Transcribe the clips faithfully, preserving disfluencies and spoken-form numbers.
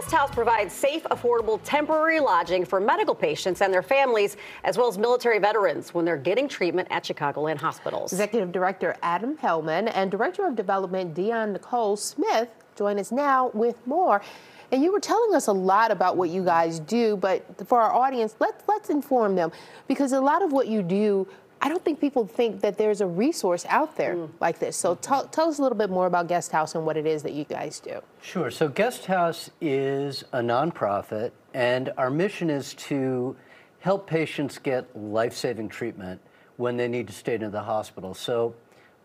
Guest House provides safe, affordable, temporary lodging for medical patients and their families, as well as military veterans when they're getting treatment at Chicagoland hospitals. Executive Director Adam Helman and Director of Development Dionne Nicole Smith join us now with more. And you were telling us a lot about what you guys do, but for our audience, let's let's inform them, because a lot of what you do, I don't think people think that there's a resource out there mm. like this. So tell us a little bit more about Guest House and what it is that you guys do. Sure. So Guest House is a nonprofit, and our mission is to help patients get life-saving treatment when they need to stay in the hospital. So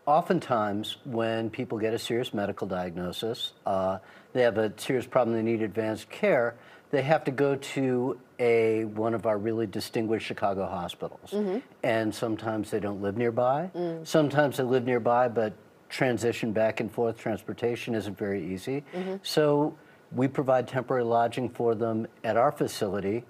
oftentimes, when people get a serious medical diagnosis, uh, they have a serious problem, they need advanced care, they have to go to a one of our really distinguished Chicago hospitals. Mm-hmm. And sometimes they don't live nearby. Mm. Sometimes they live nearby, but transition back and forth, transportation isn't very easy. Mm-hmm. So we provide temporary lodging for them at our facility.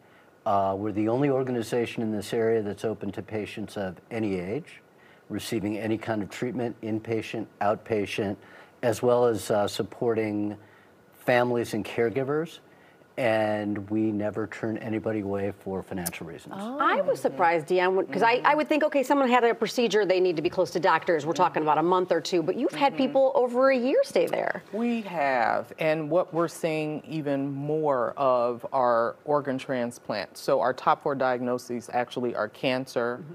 Uh, we're the only organization in this area that's open to patients of any age, receiving any kind of treatment, inpatient, outpatient, as well as uh, supporting families and caregivers. And we never turn anybody away for financial reasons. Oh, I was surprised, Dionne, because mm-hmm. I, I would think, okay, someone had a procedure, they need to be close to doctors. We're mm-hmm. talking about a month or two, but you've mm-hmm. had people over a year stay there. We have, and what we're seeing even more of are organ transplants. So our top four diagnoses actually are cancer, mm-hmm.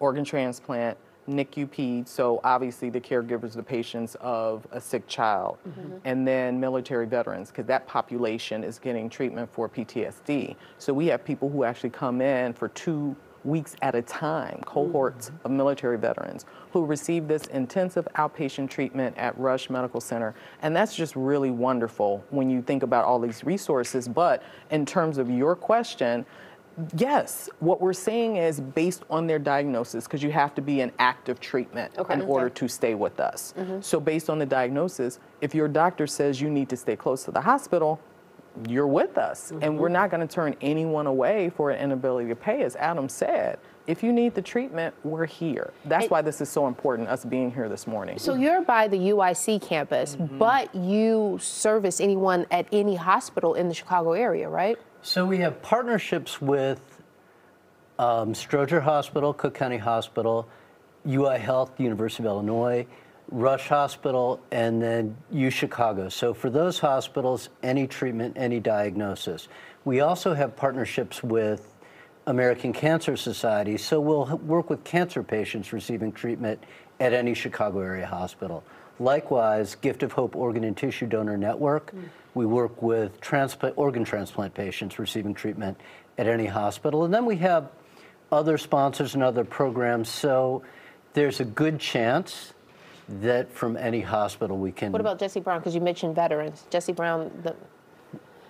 organ transplant, N I C U P, so obviously the caregivers, the patients of a sick child, mm-hmm. and then military veterans, because that population is getting treatment for P T S D. So we have people who actually come in for two weeks at a time, cohorts mm-hmm. of military veterans who receive this intensive outpatient treatment at Rush Medical Center. And that's just really wonderful when you think about all these resources. But in terms of your question, yes, what we're seeing is based on their diagnosis, because you have to be in active treatment okay. in order okay. to stay with us. Mm-hmm. So based on the diagnosis, if your doctor says you need to stay close to the hospital, you're with us. Mm-hmm. And we're not going to turn anyone away for an inability to pay, as Adam said. If you need the treatment, we're here. That's and why this is so important, us being here this morning. So you're by the U I C campus, mm-hmm. but you service anyone at any hospital in the Chicago area, right? So we have partnerships with um, Stroger Hospital, Cook County Hospital, U I Health, University of Illinois, Rush Hospital, and then U Chicago. So for those hospitals, any treatment, any diagnosis. We also have partnerships with American Cancer Society, so we'll work with cancer patients receiving treatment at any Chicago area hospital. Likewise, Gift of Hope Organ and Tissue Donor Network. Mm. We work with transplant, organ transplant patients receiving treatment at any hospital. And then we have other sponsors and other programs, so there's a good chance that from any hospital we can... What about Jesse Brown? Because you mentioned veterans. Jesse Brown, the...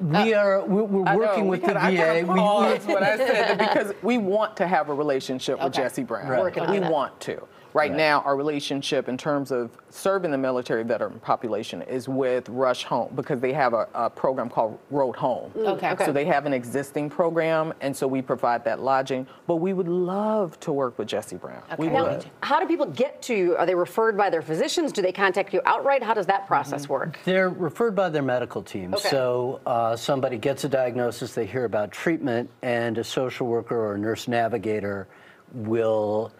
We uh, are we're, we're working know, with we the V A. We pause what I said because we want to have a relationship okay. with Jesse Brown. Right. We that. want to. Right, right now, our relationship in terms of serving the military veteran population is with Rush Home, because they have a, a program called Road Home. Okay. okay. So they have an existing program, and so we provide that lodging. But we would love to work with Jesse Brown. Okay. We now, would. How do people get to you? Are they referred by their physicians? Do they contact you outright? How does that process mm-hmm. work? They're referred by their medical team. Okay. So uh, somebody gets a diagnosis, they hear about treatment, and a social worker or a nurse navigator will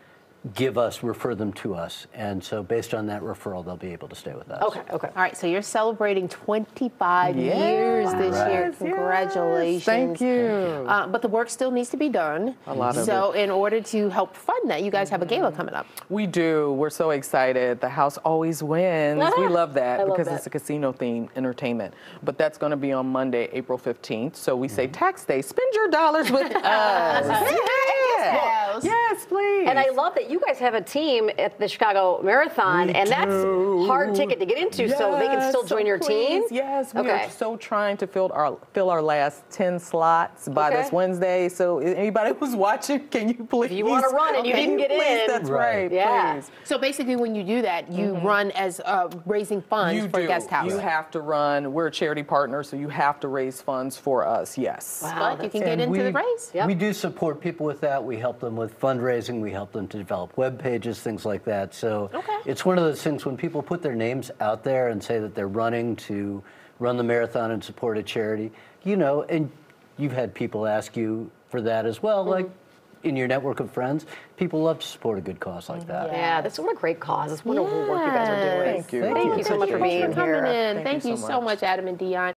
give us, refer them to us. And so based on that referral, they'll be able to stay with us. Okay, okay. All right, so you're celebrating twenty-five yes. years this right. year. Congratulations. Yes. Thank you. Uh, but the work still needs to be done. A lot of So it. in order to help fund that, you guys have a gala coming up. We do. We're so excited. The house always wins. Ah, we love that love because that. it's a casino-themed entertainment. But that's going to be on Monday, April fifteenth. So we mm-hmm. say tax day. Spend your dollars with us. Yes. Yes. yes, please. And I love that you guys have a team at the Chicago Marathon, we and do. that's hard ticket to get into, yes, so they can still join so your please. team. Yes, we okay. are so trying to fill our fill our last ten slots by okay. this Wednesday. So anybody who's watching, can you please? If you want to run and okay. you didn't get please, in, that's right. right yeah. Please. So basically, when you do that, you mm-hmm. run as uh, raising funds you for do. Guest House. You have to run. We're a charity partner, so you have to raise funds for us. Yes, wow, but you can get and into we, the race. Yep. We do support people with that. We We help them with fundraising, we help them to develop web pages, things like that. So okay. it's one of those things when people put their names out there and say that they're running to run the marathon and support a charity, you know, and you've had people ask you for that as well, mm-hmm. like in your network of friends, people love to support a good cause like that. Yeah, yeah that's what a great cause. It's wonderful yes. work you guys are doing. Thank you. Thank, Thank you so much for being here. Thank, Thank you so much, Adam and Dionne.